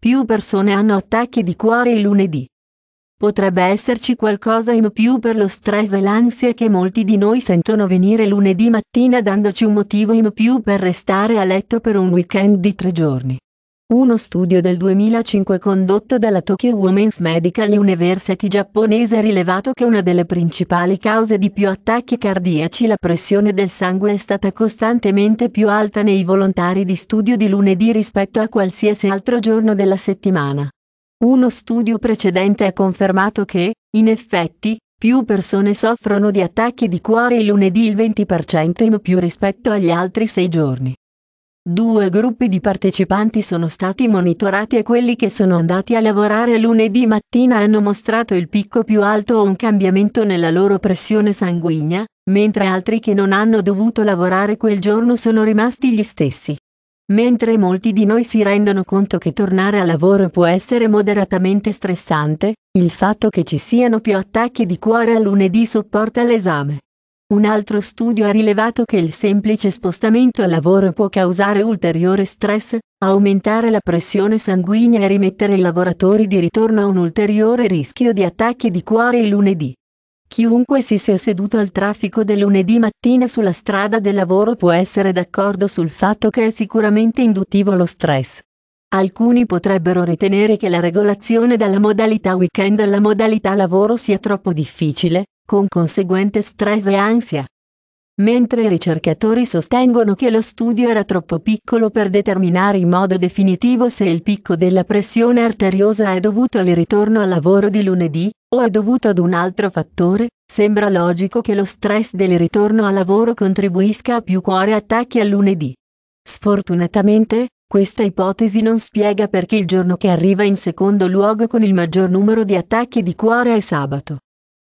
Più persone hanno attacchi di cuore il lunedì. Potrebbe esserci qualcosa in più per lo stress e l'ansia che molti di noi sentono venire lunedì mattina, dandoci un motivo in più per restare a letto per un weekend di 3 giorni. Uno studio del 2005 condotto dalla Tokyo Women's Medical University giapponese ha rilevato che una delle principali cause di più attacchi cardiaci, la pressione del sangue, è stata costantemente più alta nei volontari di studio di lunedì rispetto a qualsiasi altro giorno della settimana. Uno studio precedente ha confermato che, in effetti, più persone soffrono di attacchi di cuore il lunedì, il 20% in più rispetto agli altri 6 giorni. 2 gruppi di partecipanti sono stati monitorati e quelli che sono andati a lavorare lunedì mattina hanno mostrato il picco più alto o un cambiamento nella loro pressione sanguigna, mentre altri che non hanno dovuto lavorare quel giorno sono rimasti gli stessi. Mentre molti di noi si rendono conto che tornare al lavoro può essere moderatamente stressante, il fatto che ci siano più attacchi di cuore a lunedì sopporta l'esame. Un altro studio ha rilevato che il semplice spostamento al lavoro può causare ulteriore stress, aumentare la pressione sanguigna e rimettere i lavoratori di ritorno a un ulteriore rischio di attacchi di cuore il lunedì. Chiunque si sia seduto al traffico del lunedì mattina sulla strada del lavoro può essere d'accordo sul fatto che è sicuramente induttivo lo stress. Alcuni potrebbero ritenere che la regolazione dalla modalità weekend alla modalità lavoro sia troppo difficile, con conseguente stress e ansia. Mentre i ricercatori sostengono che lo studio era troppo piccolo per determinare in modo definitivo se il picco della pressione arteriosa è dovuto al ritorno al lavoro di lunedì, o è dovuto ad un altro fattore, sembra logico che lo stress del ritorno al lavoro contribuisca a più cuore attacchi al lunedì. Sfortunatamente, questa ipotesi non spiega perché il giorno che arriva in secondo luogo con il maggior numero di attacchi di cuore è sabato.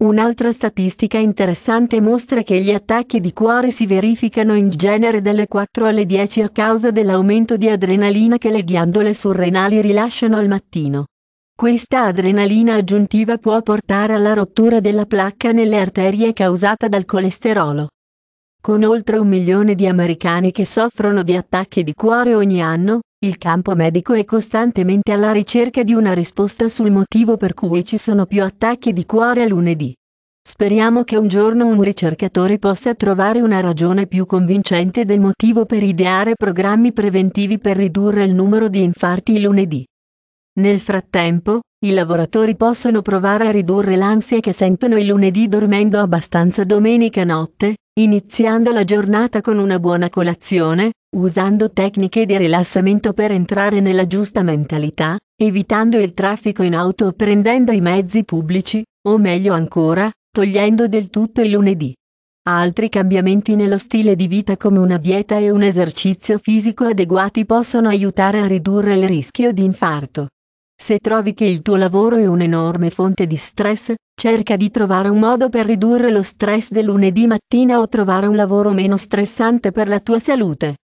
Un'altra statistica interessante mostra che gli attacchi di cuore si verificano in genere dalle 4 alle 10 a causa dell'aumento di adrenalina che le ghiandole surrenali rilasciano al mattino. Questa adrenalina aggiuntiva può portare alla rottura della placca nelle arterie causata dal colesterolo. Con oltre 1 milione di americani che soffrono di attacchi di cuore ogni anno, il campo medico è costantemente alla ricerca di una risposta sul motivo per cui ci sono più attacchi di cuore a lunedì. Speriamo che un giorno un ricercatore possa trovare una ragione più convincente del motivo per ideare programmi preventivi per ridurre il numero di infarti il lunedì. Nel frattempo, i lavoratori possono provare a ridurre l'ansia che sentono il lunedì dormendo abbastanza domenica notte, iniziando la giornata con una buona colazione, usando tecniche di rilassamento per entrare nella giusta mentalità, evitando il traffico in auto o prendendo i mezzi pubblici, o meglio ancora, togliendo del tutto il lunedì. Altri cambiamenti nello stile di vita come una dieta e un esercizio fisico adeguati possono aiutare a ridurre il rischio di infarto. Se trovi che il tuo lavoro è un'enorme fonte di stress, cerca di trovare un modo per ridurre lo stress del lunedì mattina o trovare un lavoro meno stressante per la tua salute.